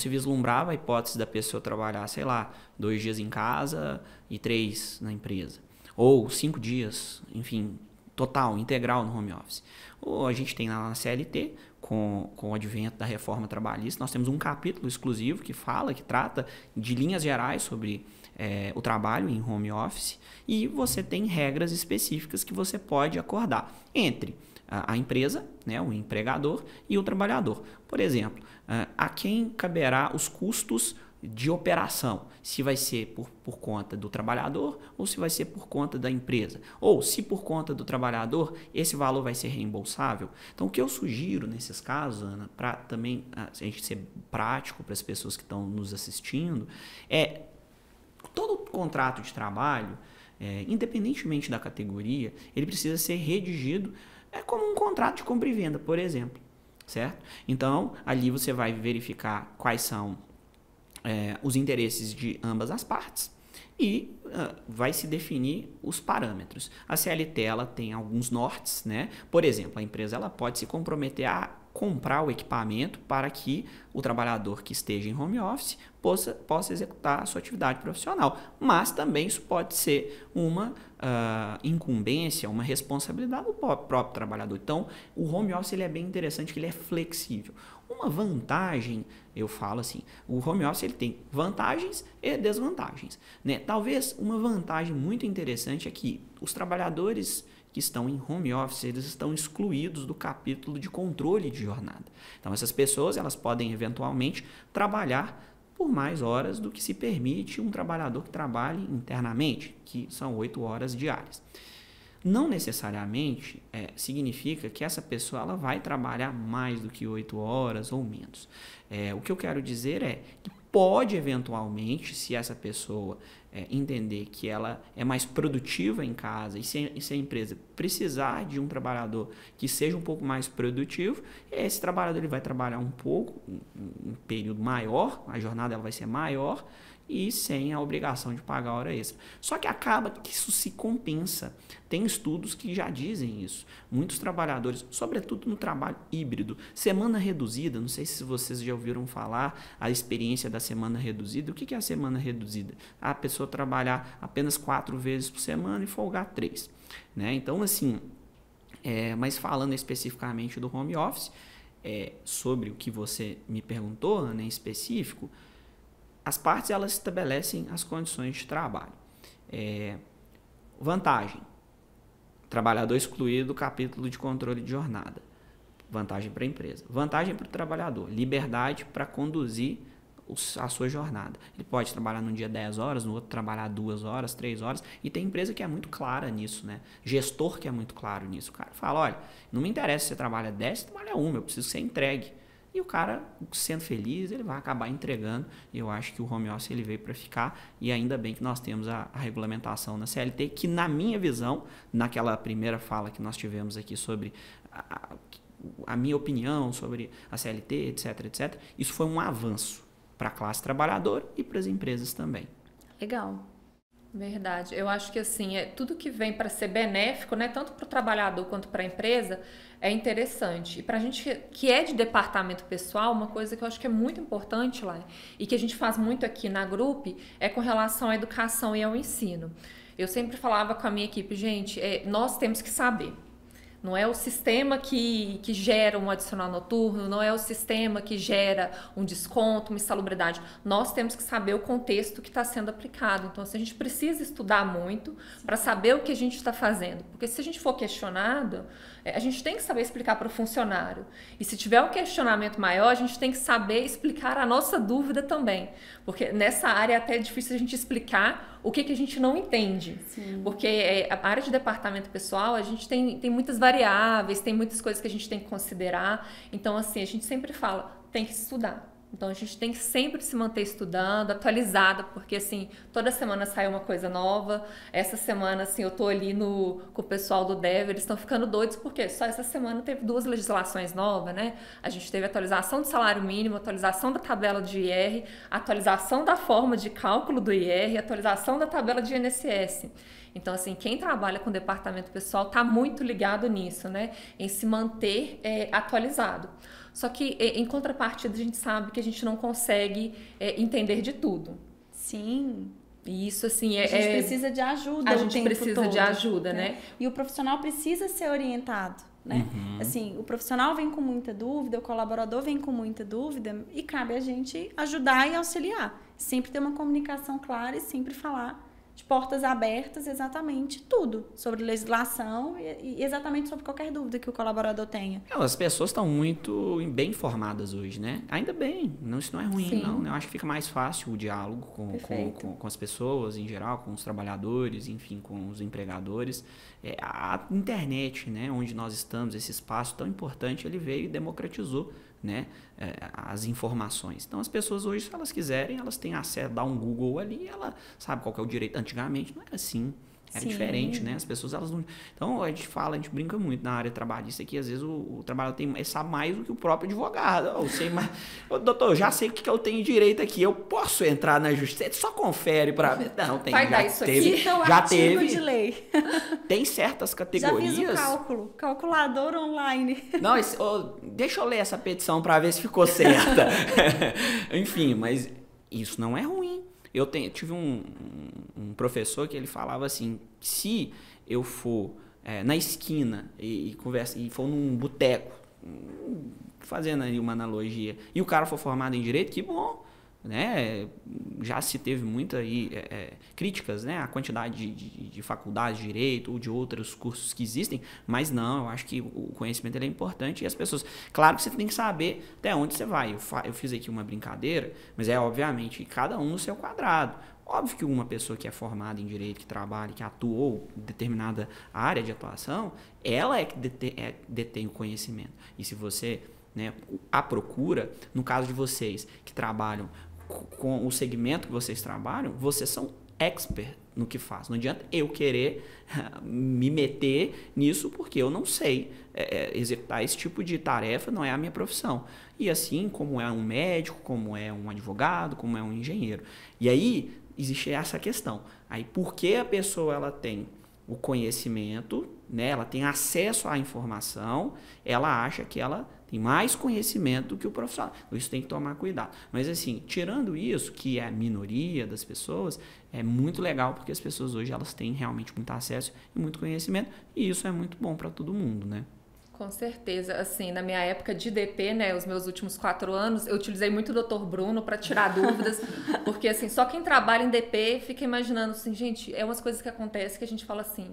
vislumbrava a hipótese da pessoa trabalhar, sei lá, 2 dias em casa e 3 na empresa. Ou 5 dias, enfim, total, integral no home office. Ou a gente tem lá na CLT, com o advento da reforma trabalhista, nós temos um capítulo exclusivo que fala, que trata de linhas gerais sobre o trabalho em home office, e você tem regras específicas que você pode acordar entre a empresa, né, o empregador e o trabalhador. Por exemplo, a quem caberá os custos de operação, se vai ser por conta do trabalhador ou se vai ser por conta da empresa, ou se por conta do trabalhador esse valor vai ser reembolsável. Então o que eu sugiro nesses casos, Ana, para também a gente ser prático para as pessoas que estão nos assistindo, é todo contrato de trabalho, independentemente da categoria, ele precisa ser redigido como um contrato de compra e venda, por exemplo, certo? Então ali você vai verificar quais são os interesses de ambas as partes e vai se definir os parâmetros. A CLT ela tem alguns nortes, né? Por exemplo, a empresa ela pode se comprometer a comprar o equipamento para que o trabalhador que esteja em home office possa executar a sua atividade profissional, mas também isso pode ser uma incumbência, uma responsabilidade do próprio trabalhador. Então, o home office ele é bem interessante, que ele é flexível. Uma vantagem, eu falo assim, o home office ele tem vantagens e desvantagens, né? Talvez uma vantagem muito interessante é que os trabalhadores que estão em home office, eles estão excluídos do capítulo de controle de jornada. Então, essas pessoas elas podem, eventualmente, trabalhar por mais horas do que se permite um trabalhador que trabalhe internamente, que são 8 horas diárias. Não necessariamente significa que essa pessoa ela vai trabalhar mais do que 8 horas ou menos. O que eu quero dizer é que pode, eventualmente, se essa pessoa entender que ela é mais produtiva em casa e se a empresa precisar de um trabalhador que seja um pouco mais produtivo, esse trabalhador ele vai trabalhar um pouco, um período maior, a jornada ela vai ser maior e sem a obrigação de pagar hora extra. Só que acaba que isso se compensa. Tem estudos que já dizem isso. Muitos trabalhadores, sobretudo no trabalho híbrido, semana reduzida, não sei se vocês já ouviram falar a experiência da semana reduzida. O que é a semana reduzida? A pessoa trabalhar apenas 4 vezes por semana e folgar 3. Né? Então, assim, mas falando especificamente do home office, sobre o que você me perguntou, Ana, em específico, as partes elas estabelecem as condições de trabalho. Vantagem: trabalhador excluído do capítulo de controle de jornada. Vantagem para a empresa. Vantagem para o trabalhador: liberdade para conduzir a sua jornada. Ele pode trabalhar num dia 10 horas, no outro trabalhar 2 horas, 3 horas. E tem empresa que é muito clara nisso, né? Gestor que é muito claro nisso. O cara fala: olha, não me interessa se você trabalha 10, você trabalha 1, eu preciso que você entregue. E o cara, sendo feliz, ele vai acabar entregando. Eu acho que o home office ele veio para ficar, e ainda bem que nós temos a regulamentação na CLT, que na minha visão, naquela primeira fala que nós tivemos aqui sobre a minha opinião sobre a CLT, etc, etc, isso foi um avanço para a classe trabalhadora e para as empresas também. Legal. Verdade. Eu acho que assim, tudo que vem para ser benéfico, né, tanto para o trabalhador quanto para a empresa, é interessante. E para a gente que é de departamento pessoal, uma coisa que eu acho que é muito importante lá e que a gente faz muito aqui na Group é com relação à educação e ao ensino. Eu sempre falava com a minha equipe, gente, nós temos que saber. Não é o sistema que gera um adicional noturno, não é o sistema que gera um desconto, uma insalubridade. Nós temos que saber o contexto que está sendo aplicado. Então, assim, a gente precisa estudar muito para saber o que a gente está fazendo. Porque se a gente for questionado, a gente tem que saber explicar para o funcionário. E se tiver um questionamento maior, a gente tem que saber explicar a nossa dúvida também. Porque nessa área até é difícil a gente explicar o que a gente não entende. Sim. Porque a área de departamento pessoal, a gente tem muitas variáveis, tem muitas coisas que a gente tem que considerar. Então, assim, a gente sempre fala, tem que estudar. Então, a gente tem que sempre se manter estudando, atualizada, porque, assim, toda semana sai uma coisa nova. Essa semana, assim, eu tô ali com o pessoal do Dev, eles estão ficando doidos, porque só essa semana teve 2 legislações novas, né? A gente teve atualização do salário mínimo, atualização da tabela de IR, atualização da forma de cálculo do IR, atualização da tabela de INSS. Então, assim, quem trabalha com departamento pessoal tá muito ligado nisso, né? Em se manter atualizado. Só que, em contrapartida, a gente sabe que a gente não consegue entender de tudo. Sim. E isso, assim, a gente precisa de ajuda. A gente precisa de ajuda, né? E o profissional precisa ser orientado, né? Uhum. Assim, o profissional vem com muita dúvida, o colaborador vem com muita dúvida e cabe a gente ajudar e auxiliar. Sempre ter uma comunicação clara e sempre falar de portas abertas exatamente tudo sobre legislação e exatamente sobre qualquer dúvida que o colaborador tenha. As pessoas estão muito bem informadas hoje, né? Ainda bem, isso não é ruim, Sim. não. Eu acho que fica mais fácil o diálogo com as pessoas em geral, com os trabalhadores, enfim, com os empregadores. A internet, né, onde nós estamos, esse espaço tão importante, ele veio e democratizou, né, as informações. Então, as pessoas hoje, se elas quiserem, elas têm acesso, dá um Google ali, ela sabe qual que é o direito. Antigamente não era assim, era Sim. diferente, né? As pessoas, elas não... Então, a gente fala, a gente brinca muito na área trabalhista que às vezes o trabalhador sabe mais do que o próprio advogado. Eu sei mais... Doutor, eu já sei o que eu tenho direito aqui, eu posso entrar na justiça? Só confere para mim. Não, tem... Vai já dar isso teve, aqui, então, já teve de lei. Tem certas categorias... Já fiz o cálculo, calculador online. Não, deixa eu ler essa petição para ver se ficou certa. Enfim, mas isso não é ruim. Eu tive um professor que ele falava assim, se eu for na esquina e for num boteco, fazendo ali uma analogia, e o cara for formado em direito, que bom, né? Já se teve muitas críticas, né? A quantidade de faculdades de direito ou de outros cursos que existem, mas não, eu acho que o conhecimento ele é importante e as pessoas... Claro que você tem que saber até onde você vai. Eu fiz aqui uma brincadeira, mas obviamente, cada um no seu quadrado. Óbvio que uma pessoa que é formada em direito, que trabalha, que atuou em determinada área de atuação, ela é que detém o conhecimento. E se você, né, a procura, no caso de vocês que trabalham com o segmento que vocês trabalham, vocês são expert no que faz. Não adianta eu querer me meter nisso porque eu não sei executar esse tipo de tarefa, não é a minha profissão. E assim como é um médico, como é um advogado, como é um engenheiro. E aí existe essa questão. Aí por que a pessoa ela tem o conhecimento, né? Ela tem acesso à informação, ela acha que ela tem mais conhecimento do que o profissional. Isso tem que tomar cuidado. Mas assim, tirando isso, que é a minoria das pessoas, é muito legal porque as pessoas hoje elas têm realmente muito acesso e muito conhecimento e isso é muito bom para todo mundo, né? Com certeza. Assim, na minha época de DP, né, os meus últimos 4 anos, eu utilizei muito o Dr. Bruno para tirar dúvidas, porque assim, só quem trabalha em DP fica imaginando assim, gente, umas coisas que acontecem que a gente fala assim,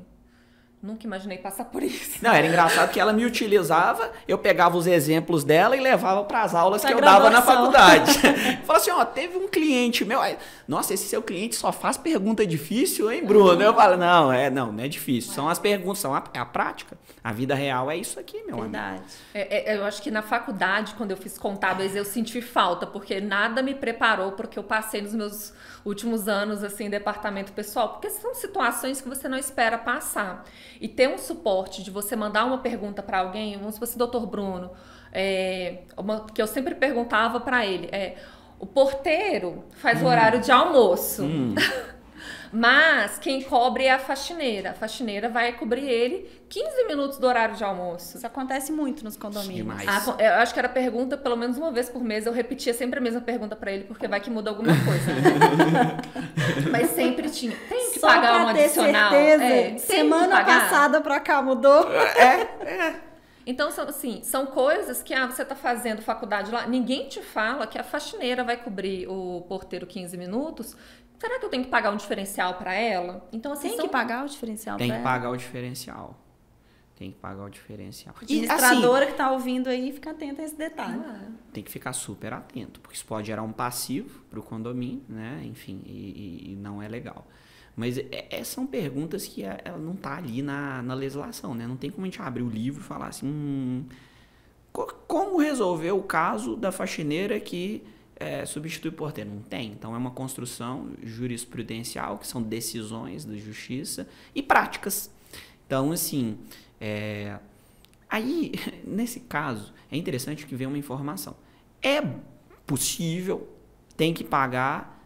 nunca imaginei passar por isso. Não, era engraçado que ela me utilizava, eu pegava os exemplos dela e levava para as aulas que eu dava na faculdade. Falava assim, ó, teve um cliente meu, nossa, esse seu cliente só faz pergunta difícil, hein, Bruno? Uhum. Eu falo, não é difícil, são as perguntas, é a prática. A vida real é isso aqui, meu amigo. Eu acho que na faculdade, quando eu fiz contábeis, eu senti falta, porque nada me preparou, porque eu passei nos meus últimos anos, assim, em departamento pessoal, porque são situações que você não espera passar. E ter um suporte de você mandar uma pergunta para alguém, vamos supor, Dr. Bruno, que eu sempre perguntava para ele, o porteiro faz o horário de almoço. Mas quem cobre é a faxineira. A faxineira vai cobrir ele 15 minutos do horário de almoço. Isso acontece muito nos condomínios. Demais. Eu acho que era a pergunta, pelo menos uma vez por mês, eu repetia sempre a mesma pergunta pra ele, porque vai que muda alguma coisa. Mas sempre tinha. Tem que pagar um adicional. Certeza. É, semana passada pra cá mudou. Então, assim, são coisas que você tá fazendo faculdade lá, ninguém te fala que a faxineira vai cobrir o porteiro 15 minutos. Será que eu tenho que pagar um diferencial para ela? Então, assim, tem que pagar o diferencial para ela? Tem que pagar o diferencial. Tem que pagar o diferencial. A administradora que tá ouvindo aí, fica atenta a esse detalhe. Tem que ficar super atento, porque isso pode gerar um passivo para o condomínio, né? Enfim, e não é legal. Mas são perguntas que ela não tá ali na legislação, né? Não tem como a gente abrir o livro e falar assim, como resolver o caso da faxineira que substitui o porteiro? Não tem. Então, é uma construção jurisprudencial, que são decisões da justiça e práticas. Então, assim, aí, nesse caso, é interessante que venha uma informação. É possível, tem que pagar...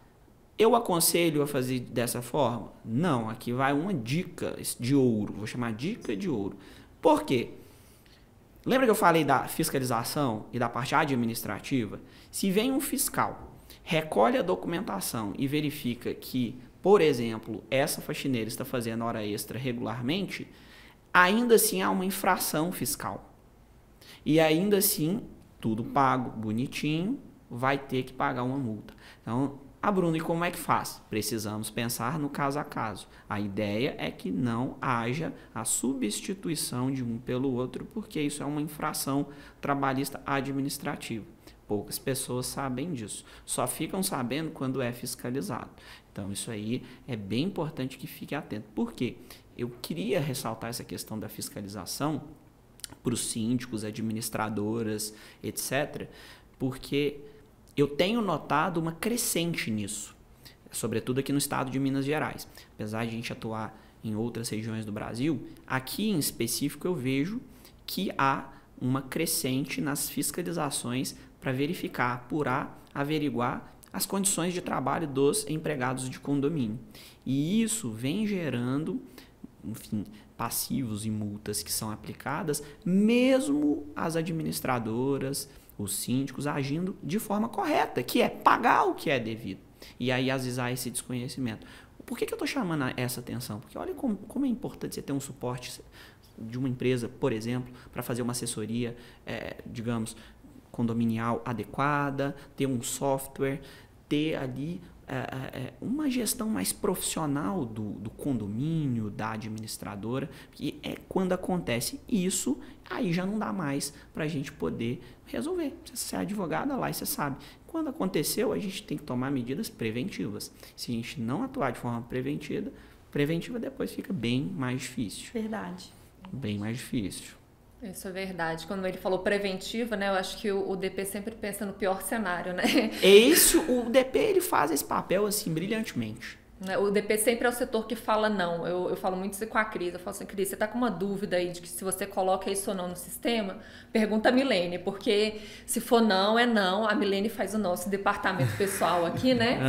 Eu aconselho a fazer dessa forma? Não, aqui vai uma dica de ouro. Vou chamar dica de ouro. Por quê? Lembra que eu falei da fiscalização e da parte administrativa? Se vem um fiscal, recolhe a documentação e verifica que, por exemplo, essa faxineira está fazendo hora extra regularmente, ainda assim há uma infração fiscal. E ainda assim, tudo pago bonitinho, vai ter que pagar uma multa. Então... Ah, Bruno, e como é que faz? Precisamos pensar no caso a caso. A ideia é que não haja a substituição de um pelo outro, porque isso é uma infração trabalhista administrativa. Poucas pessoas sabem disso. Só ficam sabendo quando é fiscalizado. Então, isso aí é bem importante que fique atento. Por quê? Eu queria ressaltar essa questão da fiscalização para os síndicos, administradoras, etc., porque... eu tenho notado uma crescente nisso, sobretudo aqui no estado de Minas Gerais. Apesar de a gente atuar em outras regiões do Brasil, aqui em específico eu vejo que há uma crescente nas fiscalizações para verificar, apurar, averiguar as condições de trabalho dos empregados de condomínio. E isso vem gerando, enfim, passivos e multas que são aplicadas, mesmo as administradoras, os síndicos agindo de forma correta, que é pagar o que é devido. E aí, às vezes, há esse desconhecimento. Por que eu estou chamando essa atenção? Porque olha como é importante você ter um suporte de uma empresa, por exemplo, para fazer uma assessoria, digamos, condominial adequada, ter um software, ter ali uma gestão mais profissional do condomínio, da administradora, que é quando acontece isso, aí já não dá mais para a gente poder resolver. Você é advogada lá e você sabe. Quando aconteceu, a gente tem que tomar medidas preventivas. Se a gente não atuar de forma preventiva depois fica bem mais difícil. Verdade. Bem mais difícil. Isso é verdade. Quando ele falou preventiva, né? Eu acho que o DP sempre pensa no pior cenário, né? É isso. O DP, ele faz esse papel, assim, brilhantemente. O DP sempre é o setor que fala não. Eu falo muito isso com a Cris. Eu falo assim, Cris, você tá com uma dúvida aí de que se você coloca isso ou não no sistema? Pergunta a Milene, porque se for não, é não. A Milene faz o nosso departamento pessoal aqui, né?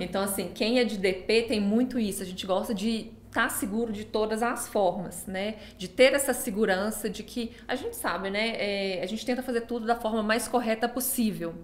Então, assim, quem é de DP tem muito isso. A gente gosta de... tá seguro de todas as formas, né? De ter essa segurança de que a gente sabe, né? A gente tenta fazer tudo da forma mais correta possível.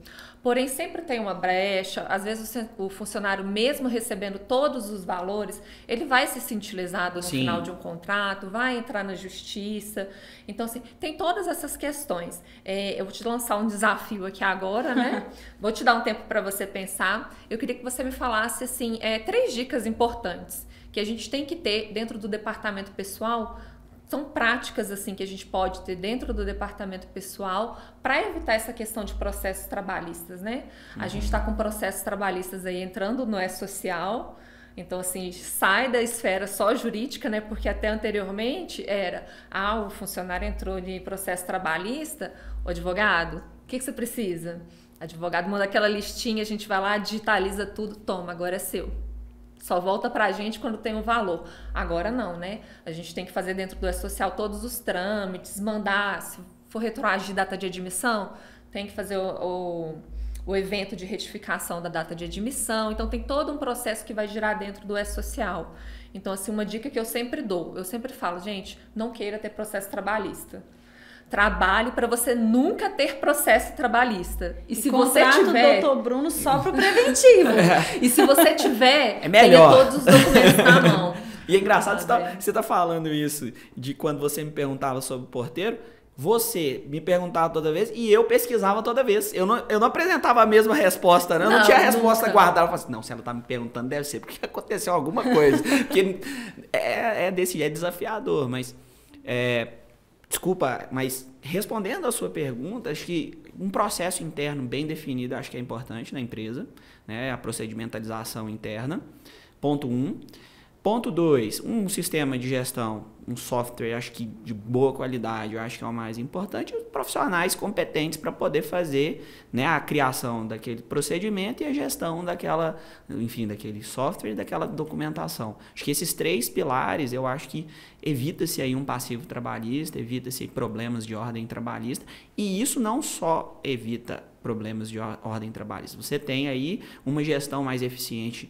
Porém, sempre tem uma brecha. Às vezes o funcionário, mesmo recebendo todos os valores, ele vai ser sintilizado no Sim. final de um contrato, vai entrar na justiça. Então, assim, tem todas essas questões. Eu vou te lançar um desafio aqui agora, né? Vou te dar um tempo para você pensar. Eu queria que você me falasse, assim, 3 dicas importantes que a gente tem que ter dentro do departamento pessoal. São práticas, assim, que a gente pode ter dentro do departamento pessoal para evitar essa questão de processos trabalhistas, né? Uhum. A gente está com processos trabalhistas aí entrando no E-Social. Então, assim, sai da esfera só jurídica, né? Porque até anteriormente era, o funcionário entrou em processo trabalhista, o advogado, o que você precisa? Advogado manda aquela listinha, a gente vai lá, digitaliza tudo, toma, agora é seu. Só volta pra gente quando tem um valor. Agora não, né? A gente tem que fazer dentro do E-Social todos os trâmites, mandar, se for retroagir data de admissão, tem que fazer o o evento de retificação da data de admissão. Então, tem todo um processo que vai girar dentro do E-Social. Então, assim, uma dica que eu sempre dou, eu sempre falo, gente, não queira ter processo trabalhista. Trabalhe para você nunca ter processo trabalhista. E se você tiver... o Dr. Bruno só para o preventivo. E se você tiver, é melhor. Tenha todos os documentos na mão. E é engraçado, você tá falando isso, de quando você me perguntava sobre o porteiro, você me perguntava toda vez e eu pesquisava toda vez. Eu não apresentava a mesma resposta, né? Eu não tinha a resposta guardada. Eu falava assim, não, se ela tá me perguntando, deve ser porque aconteceu alguma coisa. Porque é desafiador, mas... Desculpa, mas respondendo a sua pergunta, acho que um processo interno bem definido acho que é importante na empresa, né? A procedimentalização interna, ponto 1. Ponto 2, um sistema de gestão, um software, acho que de boa qualidade, eu acho que é o mais importante, os profissionais competentes para poder fazer, né, a criação daquele procedimento e a gestão daquela, enfim, daquele software e daquela documentação. Acho que esses 3 pilares, eu acho que evita-se aí um passivo trabalhista, evita-se problemas de ordem trabalhista, e isso não só evita problemas de ordem trabalhista, você tem aí uma gestão mais eficiente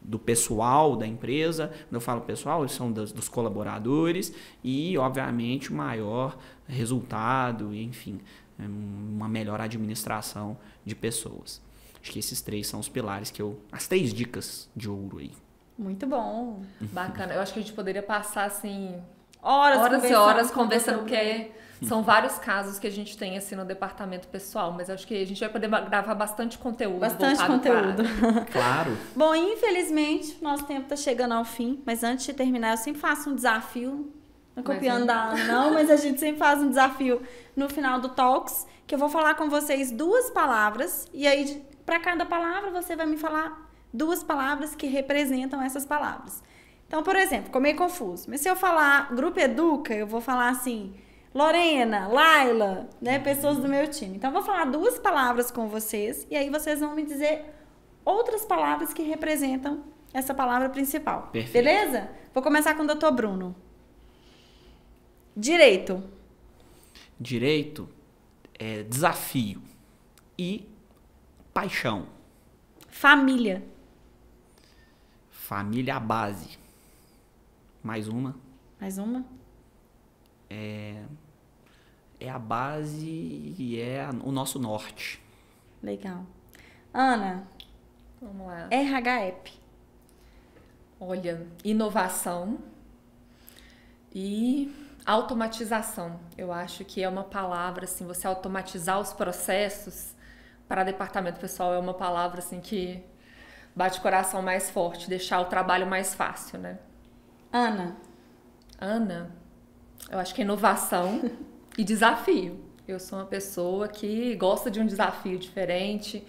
do pessoal da empresa, quando eu falo pessoal, são dos colaboradores e, obviamente, o maior resultado, enfim, uma melhor administração de pessoas. Acho que esses 3 são os pilares que eu... as 3 dicas de ouro aí. Muito bom. Bacana. Eu acho que a gente poderia passar, assim, horas e horas conversando, porque são vários casos que a gente tem, assim, no departamento pessoal, mas acho que a gente vai poder gravar bastante conteúdo. Bastante conteúdo. Claro. Bom, infelizmente, nosso tempo está chegando ao fim, mas antes de terminar, eu sempre faço um desafio, não copiando da Ana, não, mas a gente sempre faz um desafio no final do Talks, que eu vou falar com vocês 2 palavras, e aí, para cada palavra, você vai me falar 2 palavras que representam essas palavras. Então, por exemplo, ficou meio confuso, mas se eu falar Grupo Educa, eu vou falar assim... Lorena, Laila, né, pessoas do meu time. Então, eu vou falar 2 palavras com vocês e aí vocês vão me dizer outras palavras que representam essa palavra principal. Perfeito. Beleza? Vou começar com o Dr. Bruno. Direito. Direito é desafio e paixão. Família. Família à base. Mais uma. Mais uma. É a base e é o nosso norte. Legal. Ana, vamos lá. RH App. Olha, inovação e automatização. Eu acho que é uma palavra, assim, você automatizar os processos para departamento pessoal é uma palavra, assim, que bate o coração mais forte, deixar o trabalho mais fácil, né? Ana. Ana. Eu acho que é inovação e desafio. Eu sou uma pessoa que gosta de um desafio diferente,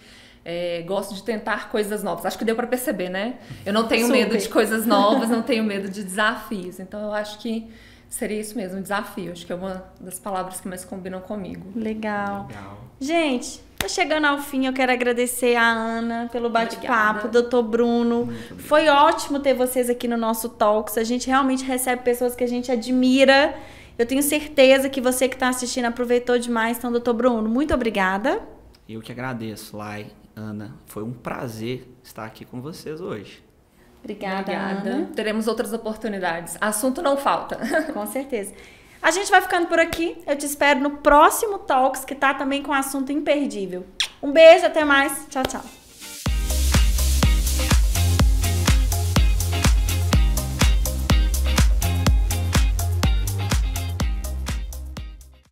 gosto de tentar coisas novas. Acho que deu para perceber, né? Eu não tenho medo de coisas novas, não tenho medo de desafios. Então, eu acho que seria isso mesmo, um desafio. Acho que é uma das palavras que mais combinam comigo. Legal. Legal. Gente, tô chegando ao fim. Eu quero agradecer a Ana pelo bate-papo, Dr. Bruno. Foi ótimo ter vocês aqui no nosso Talks. A gente realmente recebe pessoas que a gente admira. Eu tenho certeza que você que está assistindo aproveitou demais. Então, Dr. Bruno, muito obrigada. Eu que agradeço, Lai, Ana. Foi um prazer estar aqui com vocês hoje. Obrigada, Ana. Teremos outras oportunidades. Assunto não falta. Com certeza. A gente vai ficando por aqui. Eu te espero no próximo Talks, que tá também com assunto imperdível. Um beijo, até mais. Tchau, tchau.